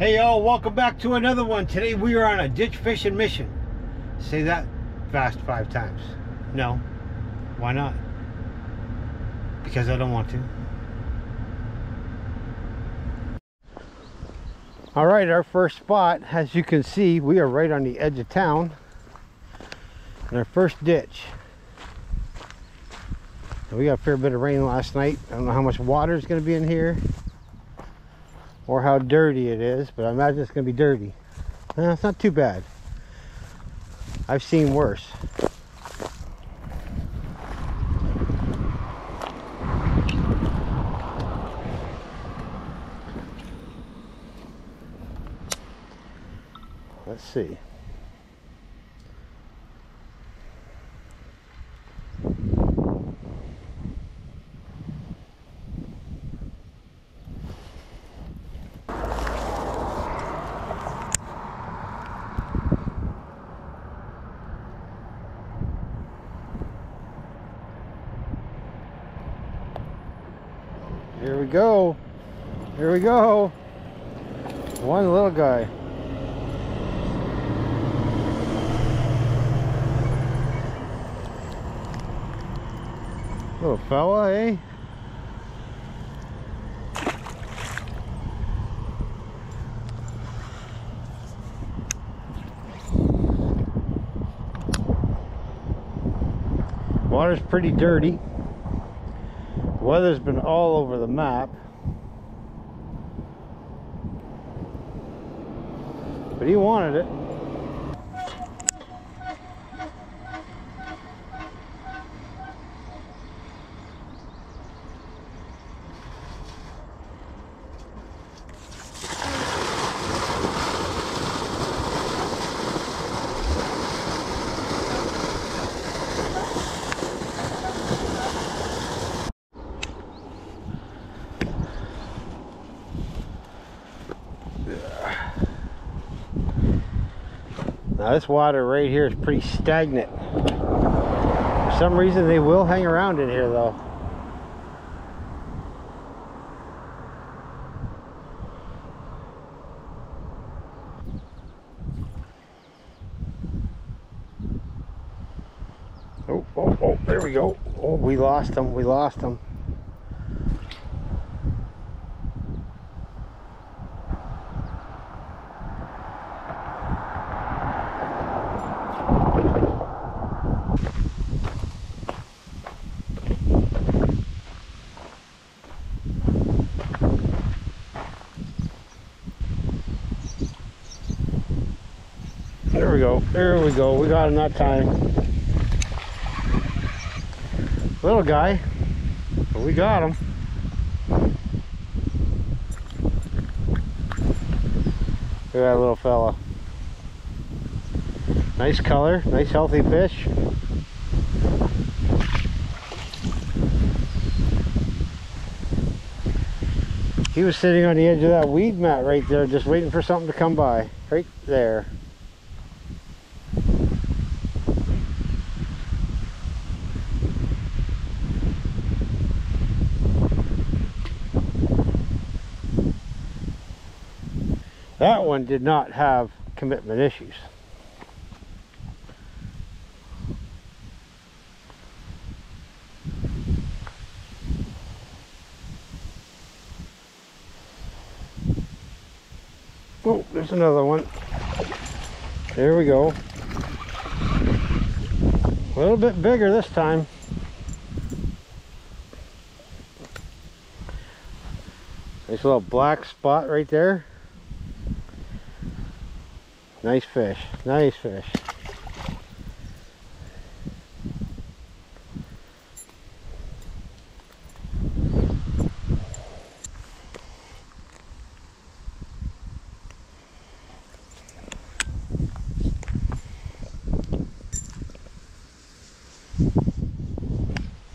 Hey y'all, welcome back to another one. Today we are on a ditch fishing mission. Say that fast 5 times. No, why not? Because I don't want to. All right, our first spot, as you can see, we are right on the edge of town. And our first ditch. Now, we got a fair bit of rain last night. I don't know how much water is going to be in here. Or how dirty it is, but I imagine it's going to be dirty. No, it's not too bad. I've seen worse. Let's see. Here we go. Here we go. One little guy. Little fella, eh? Water's pretty dirty. Weather's been all over the map, but he wanted it. Now this water right here is pretty stagnant. For some reason they will hang around in here though. Oh, oh, oh, there we go. Oh, we lost them, we lost them. There we go, there we go, we got him that time. Little guy, but we got him. Look at that little fella. Nice color, nice healthy fish. He was sitting on the edge of that weed mat right there, just waiting for something to come by. Right there. That one did not have commitment issues. Oh, there's another one. There we go. A little bit bigger this time. Nice little black spot right there. Nice fish, nice fish.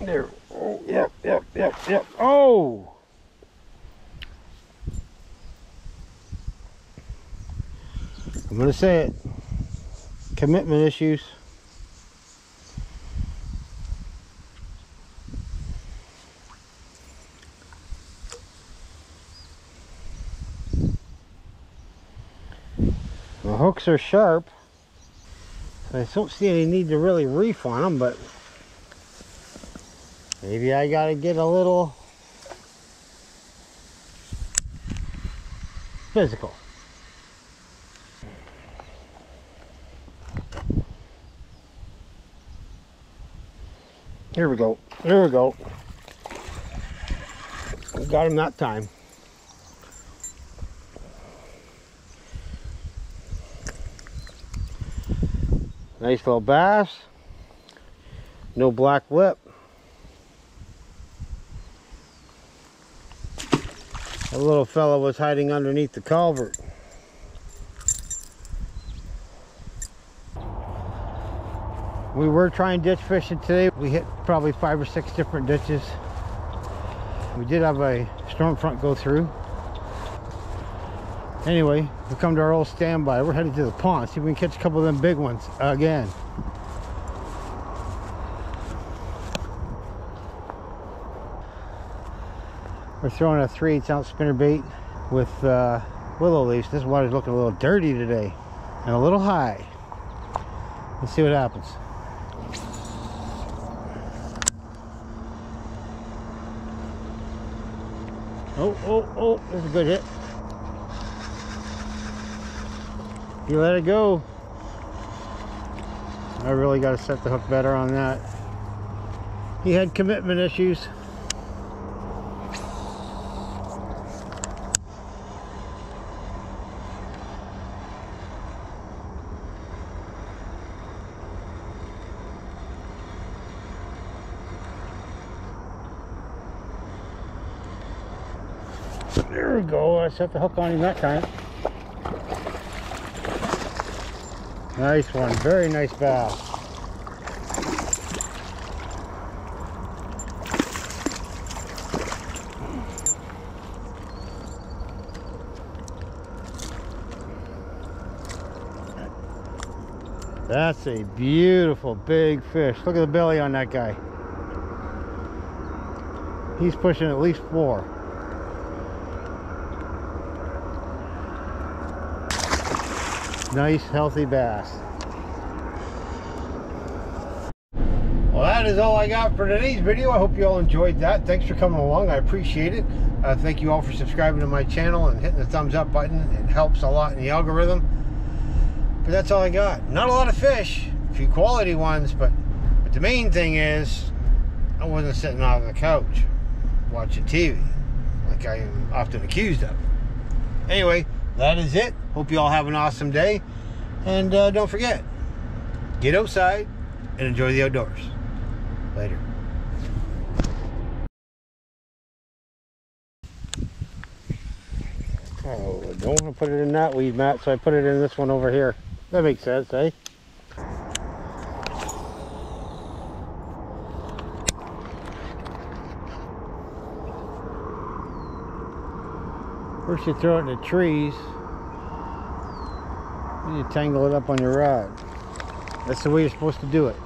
There, oh, yep. Oh! I'm gonna say it, commitment issues. The hooks are sharp. I don't see any need to really reef on them, but maybe I gotta get a little physical. Here we go. There we go. We got him that time. Nice little bass. No black lip. That little fella was hiding underneath the culvert. We were trying ditch fishing today. We hit probably 5 or 6 different ditches. We did have a storm front go through. Anyway, we've come to our old standby. We're headed to the pond. See if we can catch a couple of them big ones again. We're throwing a 3/8 ounce spinnerbait with willow leaves. This water's looking a little dirty today and a little high. Let's see what happens. Oh, oh, oh, that's a good hit. You let it go. I really got to set the hook better on that. He had commitment issues. There we go. I set the hook on him that time. Nice one. Very nice bass. That's a beautiful big fish. Look at the belly on that guy. He's pushing at least 4. Nice healthy bass. Well, that is all I got for today's video. I hope you all enjoyed that. Thanks for coming along. I appreciate it. Thank you all for subscribing to my channel and hitting the thumbs up button. It helps a lot in the algorithm. But that's all I got. Not a lot of fish, a few quality ones, but the main thing is I wasn't sitting on the couch watching TV like I am often accused of. Anyway, that is it. Hope you all have an awesome day, and don't forget, get outside and enjoy the outdoors. Later. Oh, I don't want to put it in that weed mat, so I put it in this one over here. That makes sense, eh? First you throw it in the trees, then you tangle it up on your rod. That's the way you're supposed to do it.